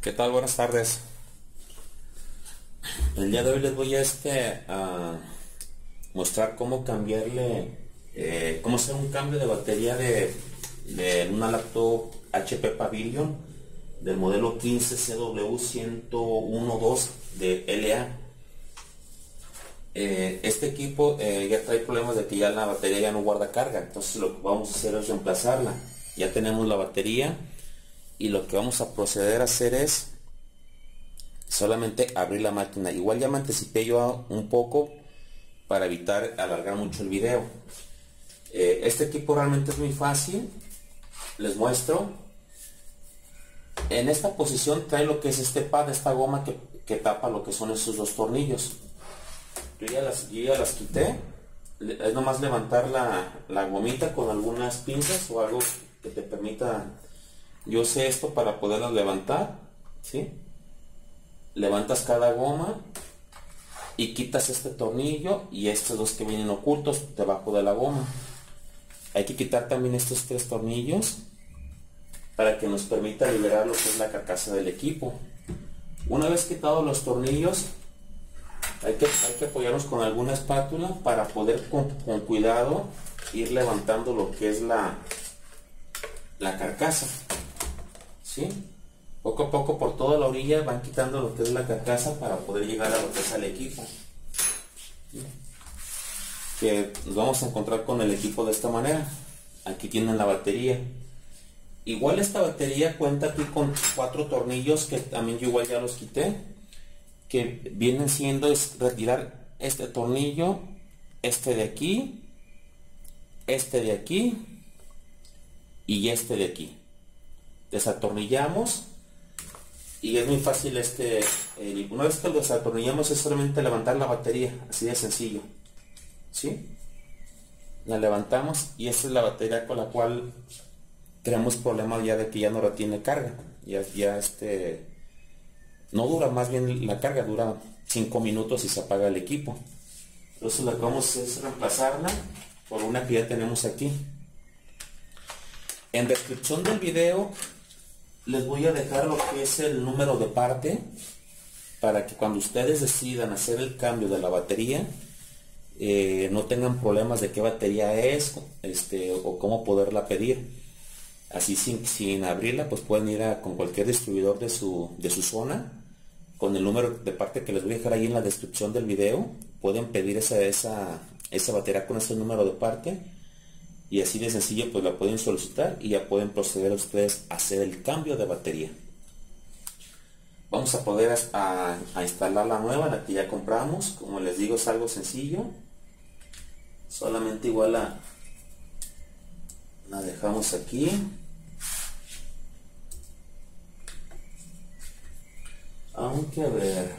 ¿Qué tal? Buenas tardes. El día de hoy les voy a mostrar cómo cambiarle, cómo hacer un cambio de batería de una laptop HP Pavilion del modelo 15-cw1012la. Este equipo ya trae problemas de que ya la batería ya no guarda carga, entonces lo que vamos a hacer es reemplazarla. Ya tenemos la batería y lo que vamos a proceder a hacer es solamente abrir la máquina. Igual ya me anticipé yo un poco para evitar alargar mucho el video. Este equipo realmente es muy fácil, les muestro. En esta posición trae lo que es este pad, esta goma que tapa lo que son esos dos tornillos. Yo ya las quité. Es nomás levantar la gomita con algunas pinzas o algo que te permita. Yo usé esto para poderlas levantar, ¿sí? Levantas cada goma y quitas este tornillo y estos dos que vienen ocultos debajo de la goma. Hay que quitar también estos tres tornillos para que nos permita liberar lo que es la carcasa del equipo. Una vez quitados los tornillos, hay que apoyarnos con alguna espátula para poder con cuidado ir levantando lo que es la carcasa, ¿sí? Poco a poco por toda la orilla van quitando lo que es la carcasa para poder llegar a lo que es el equipo, ¿sí? Que nos vamos a encontrar con el equipo de esta manera. Aquí tienen la batería. Igual esta batería cuenta aquí con 4 tornillos que también yo igual ya los quité, que vienen siendo es retirar este tornillo, este de aquí, este de aquí y este de aquí. Desatornillamos y es muy fácil. Una vez que lo desatornillamos es solamente levantar la batería, así de sencillo, ¿sí? La levantamos y esta es la batería con la cual tenemos problemas ya de que ya no retiene carga. No dura, más bien la carga dura 5 minutos y se apaga el equipo. Entonces lo que vamos a hacer es reemplazarla por una que ya tenemos aquí. En descripción del video les voy a dejar lo que es el número de parte para que cuando ustedes decidan hacer el cambio de la batería no tengan problemas de qué batería es o cómo poderla pedir. Así sin abrirla, pues pueden ir con cualquier distribuidor de su zona, con el número de parte que les voy a dejar ahí en la descripción del video. Pueden pedir esa batería con ese número de parte y así de sencillo pues la pueden solicitar y ya pueden proceder a ustedes a hacer el cambio de batería. Vamos a poder a instalar la nueva, la que ya compramos. Como les digo, es algo sencillo, solamente igual la dejamos aquí. Aunque a ver,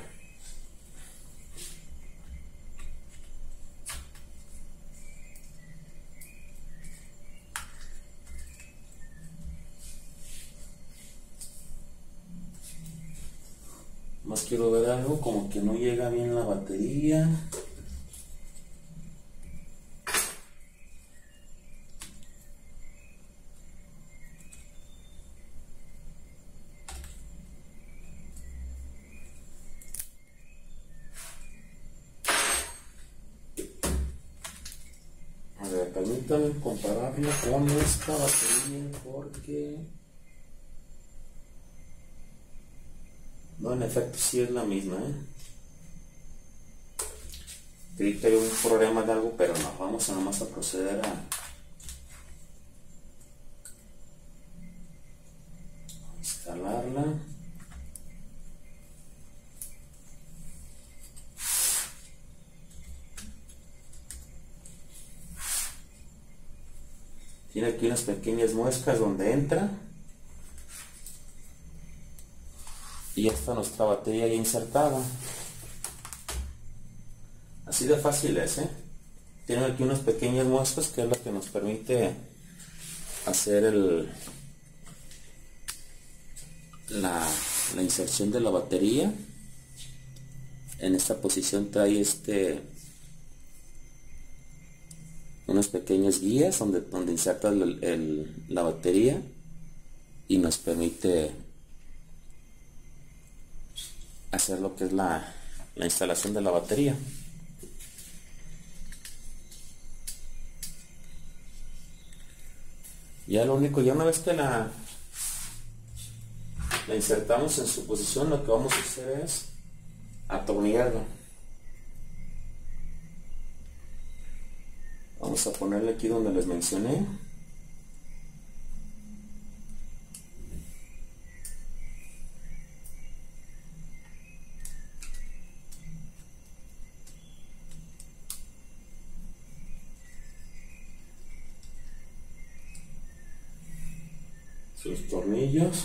más quiero ver algo, como que no llega bien la batería. Permítanme compararlo con esta batería porque no, en efecto sí es la misma, ¿eh? Creí que hay un problema de algo, pero no. Vamos a nomás a proceder a instalarla. Tiene aquí unas pequeñas muescas donde entra. Y ya está nuestra batería ya insertada. Así de fácil es, ¿eh? Tiene aquí unas pequeñas muescas que es lo que nos permite hacer la inserción de la batería. En esta posición trae unas pequeñas guías donde insertas la batería y nos permite hacer lo que es la instalación de la batería. Ya lo único, ya una vez que la insertamos en su posición, lo que vamos a hacer es atornillarla. Vamos a ponerle aquí donde les mencioné. Sus tornillos.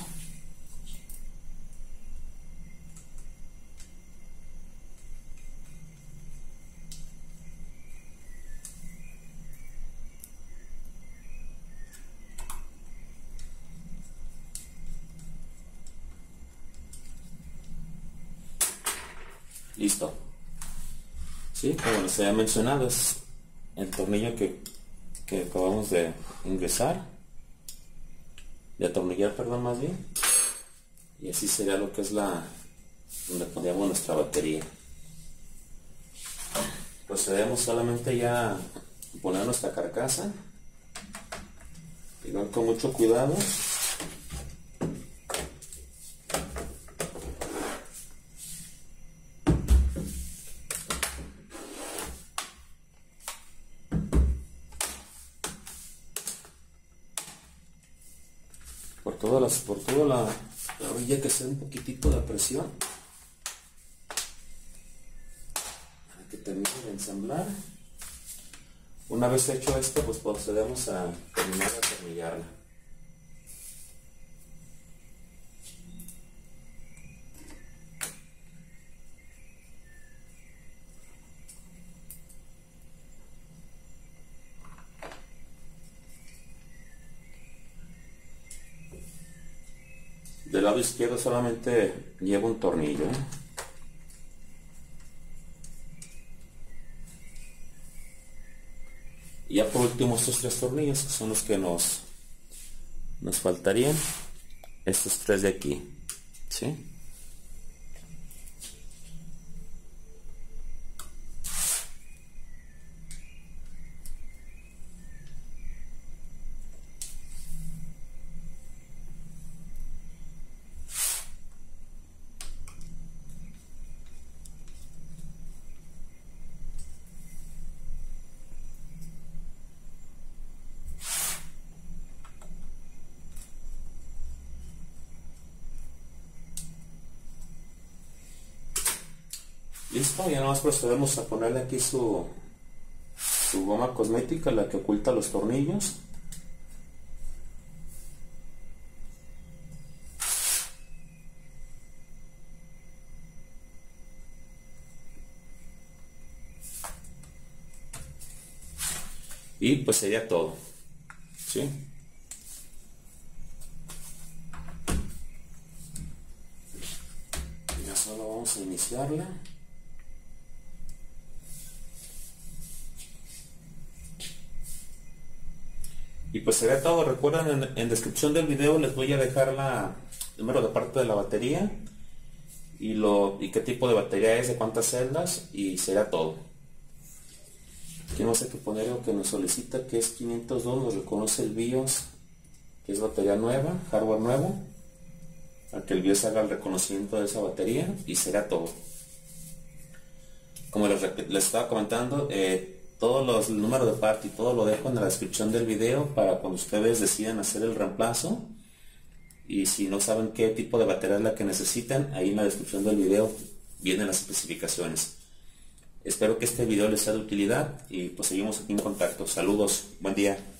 Listo. Sí, como les había mencionado, es el tornillo que acabamos de ingresar, de atornillar, perdón, más bien. Y así sería lo que es donde pondríamos nuestra batería. Procedemos solamente ya a poner nuestra carcasa, igual con mucho cuidado. Por toda la orilla, que sea un poquitito de presión, para que termine de ensamblar. Una vez hecho esto, pues procedemos a terminar de atornillarla. Del lado izquierdo solamente lleva un tornillo. Y ya por último, estos tres tornillos son los que nos faltarían. Estos tres de aquí, ¿sí? Listo, ya nada más procedemos a ponerle aquí su goma cosmética, la que oculta los tornillos. Y pues sería todo, ¿sí? Ya solo vamos a iniciarla. Y pues sería todo. Recuerden, en descripción del video les voy a dejar el número de parte de la batería y qué tipo de batería es, de cuántas celdas, y será todo. Aquí no sé qué poner, lo que nos solicita, que es 502, nos reconoce el BIOS, que es batería nueva, hardware nuevo, para que el BIOS haga el reconocimiento de esa batería, y será todo. Como les estaba comentando, todos los números de parte y todo lo dejo en la descripción del video para cuando ustedes decidan hacer el reemplazo. Y si no saben qué tipo de batería es la que necesitan, ahí en la descripción del video vienen las especificaciones. Espero que este video les sea de utilidad y pues seguimos aquí en contacto. Saludos, buen día.